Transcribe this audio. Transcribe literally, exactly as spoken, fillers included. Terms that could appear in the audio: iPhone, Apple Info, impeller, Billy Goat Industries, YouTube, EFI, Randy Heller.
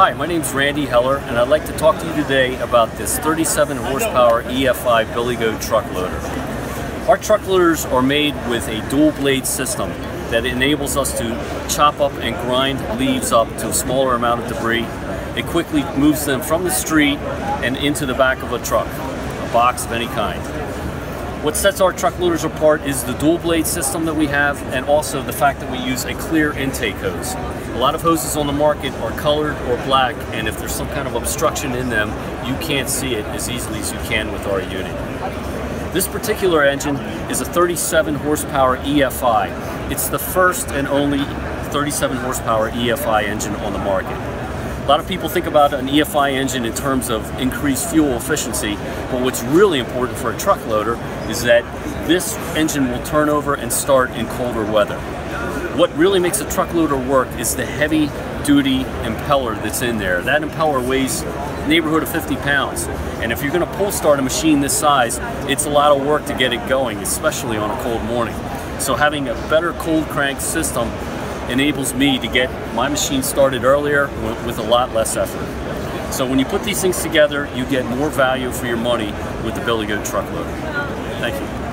Hi, my name's Randy Heller, and I'd like to talk to you today about this thirty-seven horsepower E F I Billy Goat truck loader. Our truck loaders are made with a dual blade system that enables us to chop up and grind leaves up to a smaller amount of debris. It quickly moves them from the street and into the back of a truck, a box of any kind. What sets our truck loaders apart is the dual blade system that we have, and also the fact that we use a clear intake hose. A lot of hoses on the market are colored or black, and if there's some kind of obstruction in them, you can't see it as easily as you can with our unit. This particular engine is a thirty-seven horsepower E F I. It's the first and only thirty-seven horsepower E F I engine on the market. A lot of people think about an E F I engine in terms of increased fuel efficiency, but what's really important for a truck loader is that this engine will turn over and start in colder weather. What really makes a truck loader work is the heavy duty impeller that's in there. That impeller weighs in the neighborhood of fifty pounds, and if you're going to pull start a machine this size, it's a lot of work to get it going, especially on a cold morning. So having a better cold crank system enables me to get my machine started earlier with a lot less effort. So when you put these things together, you get more value for your money with the Billy Goat truck loader. Thank you.